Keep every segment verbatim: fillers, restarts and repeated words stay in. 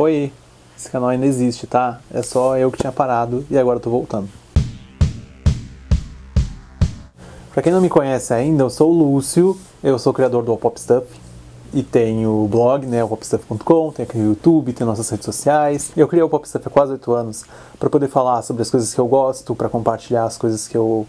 Oi, esse canal ainda existe, tá? É só eu que tinha parado e agora eu tô voltando. Pra quem não me conhece ainda, eu sou o Lúcio, eu sou o criador do All Pop Stuff e tenho o blog, né, all pop stuff ponto com, tem aqui o YouTube, tem nossas redes sociais. Eu criei o All Pop Stuff há quase oito anos pra poder falar sobre as coisas que eu gosto, pra compartilhar as coisas que eu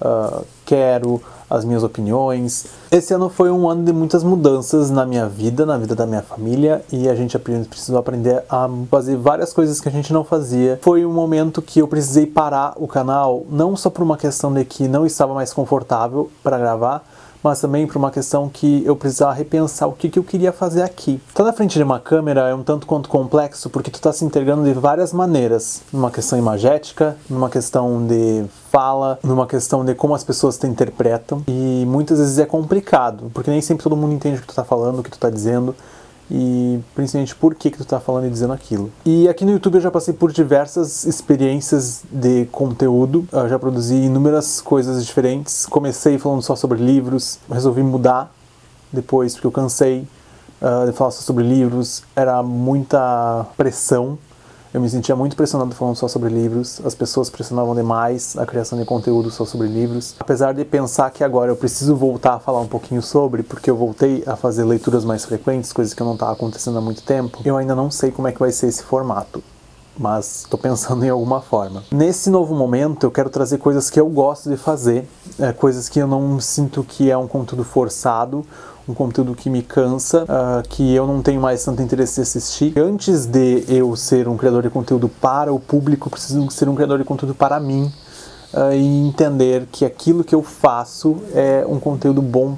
uh, quero, as minhas opiniões. Esse ano foi um ano de muitas mudanças na minha vida, na vida da minha família, e a gente precisou aprender a fazer várias coisas que a gente não fazia. Foi um momento que eu precisei parar o canal, não só por uma questão de que não estava mais confortável para gravar, mas também por uma questão que eu precisava repensar o que, que eu queria fazer aqui. Estar na frente de uma câmera é um tanto quanto complexo, porque tu está se integrando de várias maneiras. Numa questão imagética, numa questão de fala, numa questão de como as pessoas te interpretam. E muitas vezes é complicado, porque nem sempre todo mundo entende o que tu está falando, o que tu está dizendo. E principalmente por que, que tu tá falando e dizendo aquilo. E aqui no YouTube eu já passei por diversas experiências de conteúdo, eu já produzi inúmeras coisas diferentes. Comecei falando só sobre livros, resolvi mudar depois porque eu cansei uh, de falar só sobre livros, era muita pressão. Eu me sentia muito pressionado falando só sobre livros, as pessoas pressionavam demais a criação de conteúdo só sobre livros. Apesar de pensar que agora eu preciso voltar a falar um pouquinho sobre, porque eu voltei a fazer leituras mais frequentes, coisas que não estava acontecendo há muito tempo, eu ainda não sei como é que vai ser esse formato, mas estou pensando em alguma forma. Nesse novo momento eu quero trazer coisas que eu gosto de fazer, é, coisas que eu não sinto que é um conteúdo forçado, um conteúdo que me cansa, uh, que eu não tenho mais tanto interesse em assistir. Antes de eu ser um criador de conteúdo para o público, eu preciso ser um criador de conteúdo para mim uh, e entender que aquilo que eu faço é um conteúdo bom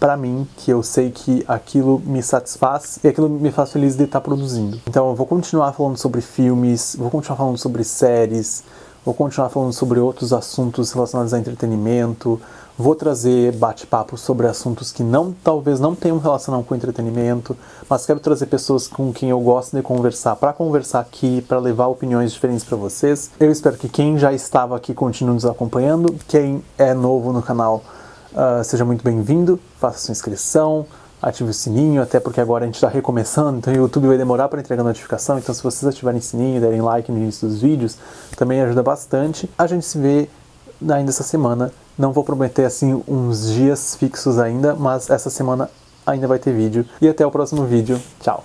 para mim, que eu sei que aquilo me satisfaz e aquilo me faz feliz de estar produzindo. Então eu vou continuar falando sobre filmes, vou continuar falando sobre séries, vou continuar falando sobre outros assuntos relacionados a entretenimento, vou trazer bate-papo sobre assuntos que não, talvez não tenham relação com entretenimento, mas quero trazer pessoas com quem eu gosto de conversar para conversar aqui, para levar opiniões diferentes para vocês. Eu espero que quem já estava aqui continue nos acompanhando, quem é novo no canal Uh, seja muito bem-vindo, faça sua inscrição, ative o sininho, até porque agora a gente está recomeçando, então o YouTube vai demorar para entregar notificação, então se vocês ativarem o sininho e derem like no início dos vídeos, também ajuda bastante. A gente se vê ainda essa semana, não vou prometer assim uns dias fixos ainda, mas essa semana ainda vai ter vídeo. E até o próximo vídeo, tchau!